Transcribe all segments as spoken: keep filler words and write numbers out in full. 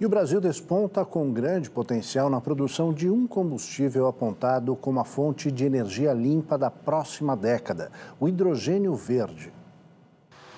E o Brasil desponta com um grande potencial na produção de um combustível apontado como a fonte de energia limpa da próxima década, o hidrogênio verde.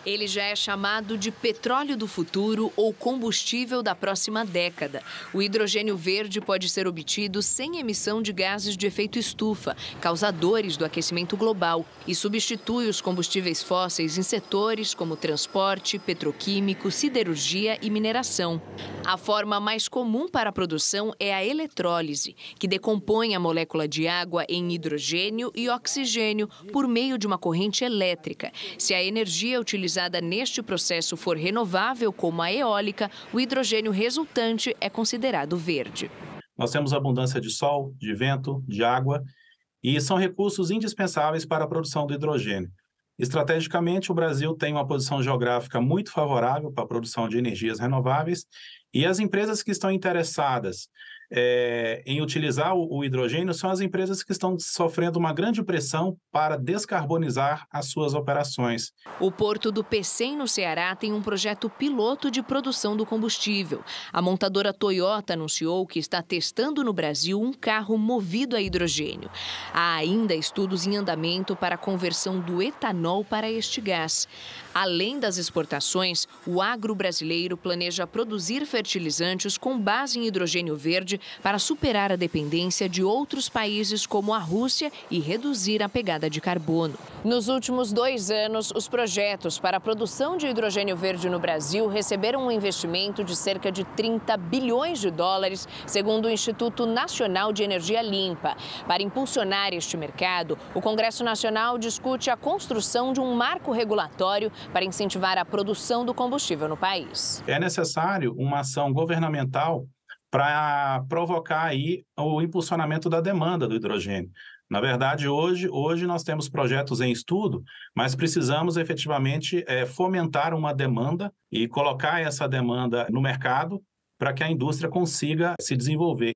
Ele já é chamado de petróleo do futuro ou combustível da próxima década. O hidrogênio verde pode ser obtido sem emissão de gases de efeito estufa, causadores do aquecimento global, e substitui os combustíveis fósseis em setores como transporte, petroquímico, siderurgia e mineração. A forma mais comum para a produção é a eletrólise, que decompõe a molécula de água em hidrogênio e oxigênio por meio de uma corrente elétrica. Se a energia utilizada neste processo for renovável, como a eólica, o hidrogênio resultante é considerado verde. Nós temos abundância de sol, de vento, de água e são recursos indispensáveis para a produção do hidrogênio. Estrategicamente, o Brasil tem uma posição geográfica muito favorável para a produção de energias renováveis e as empresas que estão interessadas é, em utilizar o, o hidrogênio são as empresas que estão sofrendo uma grande pressão para descarbonizar as suas operações. O porto do Pecém, no Ceará, tem um projeto piloto de produção do combustível. A montadora Toyota anunciou que está testando no Brasil um carro movido a hidrogênio. Há ainda estudos em andamento para a conversão do etanol para este gás. Além das exportações, o agro brasileiro planeja produzir fertilizantes com base em hidrogênio verde para superar a dependência de outros países como a Rússia e reduzir a pegada de carbono. Nos últimos dois anos, os projetos para a produção de hidrogênio verde no Brasil receberam um investimento de cerca de trinta bilhões de dólares, segundo o Instituto Nacional de Energia Limpa. Para impulsionar este mercado, o Congresso Nacional discute a construção de um marco regulatório para incentivar a produção do combustível no país. É necessário uma ação governamental para provocar aí o impulsionamento da demanda do hidrogênio. Na verdade, hoje, hoje nós temos projetos em estudo, mas precisamos efetivamente é, fomentar uma demanda e colocar essa demanda no mercado para que a indústria consiga se desenvolver.